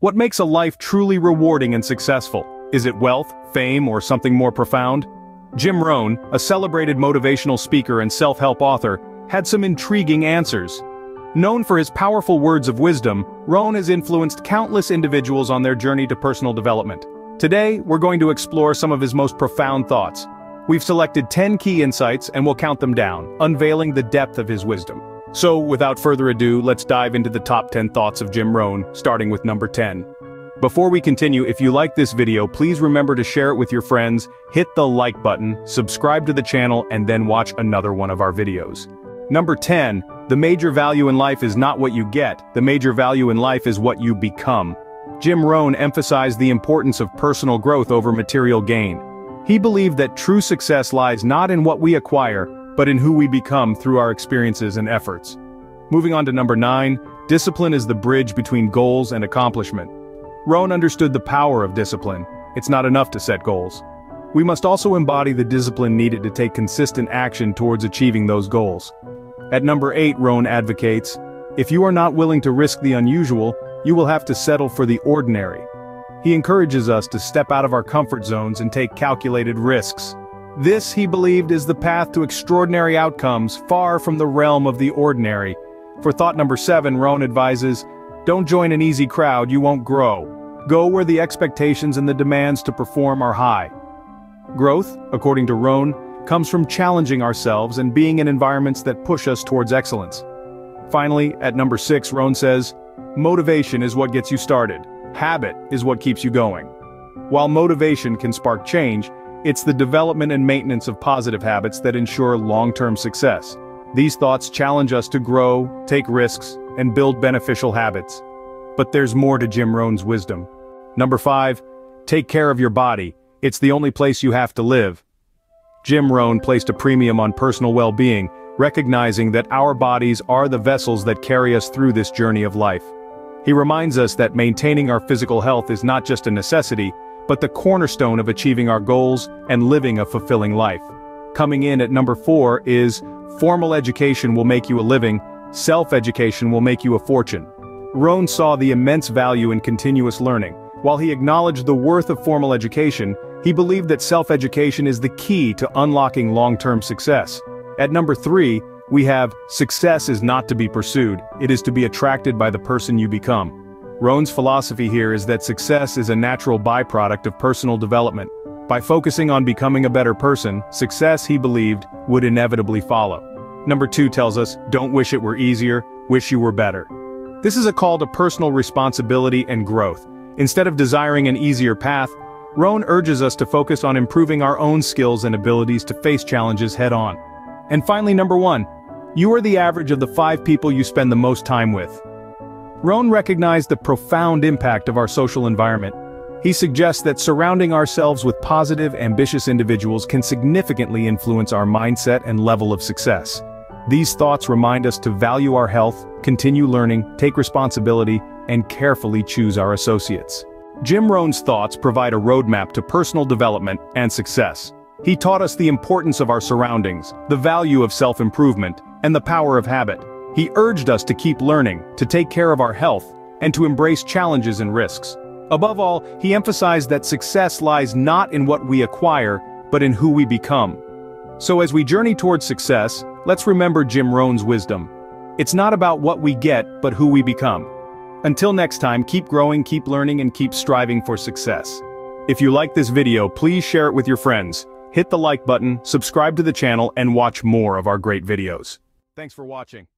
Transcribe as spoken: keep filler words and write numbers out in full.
What makes a life truly rewarding and successful? Is it wealth, fame, or something more profound? Jim Rohn, a celebrated motivational speaker and self-help author, had some intriguing answers. Known for his powerful words of wisdom, Rohn has influenced countless individuals on their journey to personal development. Today, we're going to explore some of his most profound thoughts. We've selected ten key insights and we'll count them down, unveiling the depth of his wisdom. So, without further ado, let's dive into the top ten thoughts of Jim Rohn, starting with number ten. Before we continue, if you like this video, please remember to share it with your friends, hit the like button, subscribe to the channel, and then watch another one of our videos. Number ten. The major value in life is not what you get, the major value in life is what you become. Jim Rohn emphasized the importance of personal growth over material gain. He believed that true success lies not in what we acquire, but in who we become through our experiences and efforts. Moving on to number nine. Discipline is the bridge between goals and accomplishment. Rohn understood the power of discipline. It's not enough to set goals. We must also embody the discipline needed to take consistent action towards achieving those goals. At number eight, Rohn advocates, if you are not willing to risk the unusual, you will have to settle for the ordinary. He encourages us to step out of our comfort zones and take calculated risks. This, he believed, is the path to extraordinary outcomes, far from the realm of the ordinary. For thought number seven, Rohn advises, don't join an easy crowd, you won't grow. Go where the expectations and the demands to perform are high. Growth, according to Rohn, comes from challenging ourselves and being in environments that push us towards excellence. Finally, at number six, Rohn says, motivation is what gets you started. Habit is what keeps you going. While motivation can spark change, it's the development and maintenance of positive habits that ensure long-term success. These thoughts challenge us to grow, take risks, and build beneficial habits. But there's more to Jim Rohn's wisdom. Number five, take care of your body. It's the only place you have to live. Jim Rohn placed a premium on personal well-being, recognizing that our bodies are the vessels that carry us through this journey of life. He reminds us that maintaining our physical health is not just a necessity, but the cornerstone of achieving our goals and living a fulfilling life. Coming in at number four is, formal education will make you a living, self-education will make you a fortune. Rohn saw the immense value in continuous learning. While he acknowledged the worth of formal education, he believed that self-education is the key to unlocking long-term success. At number three, we have, success is not to be pursued, it is to be attracted by the person you become. Rohn's philosophy here is that success is a natural byproduct of personal development. By focusing on becoming a better person, success, he believed, would inevitably follow. Number two tells us, don't wish it were easier, wish you were better. This is a call to personal responsibility and growth. Instead of desiring an easier path, Rohn urges us to focus on improving our own skills and abilities to face challenges head-on. And finally, number one, you are the average of the five people you spend the most time with. Rohn recognized the profound impact of our social environment. He suggests that surrounding ourselves with positive, ambitious individuals can significantly influence our mindset and level of success. These thoughts remind us to value our health, continue learning, take responsibility, and carefully choose our associates. Jim Rohn's thoughts provide a roadmap to personal development and success. He taught us the importance of our surroundings, the value of self-improvement, and the power of habit. He urged us to keep learning, to take care of our health, and to embrace challenges and risks. Above all, he emphasized that success lies not in what we acquire, but in who we become. So as we journey towards success, let's remember Jim Rohn's wisdom. It's not about what we get, but who we become. Until next time, keep growing, keep learning, and keep striving for success. If you like this video, please share it with your friends. Hit the like button, subscribe to the channel, and watch more of our great videos. Thanks for watching.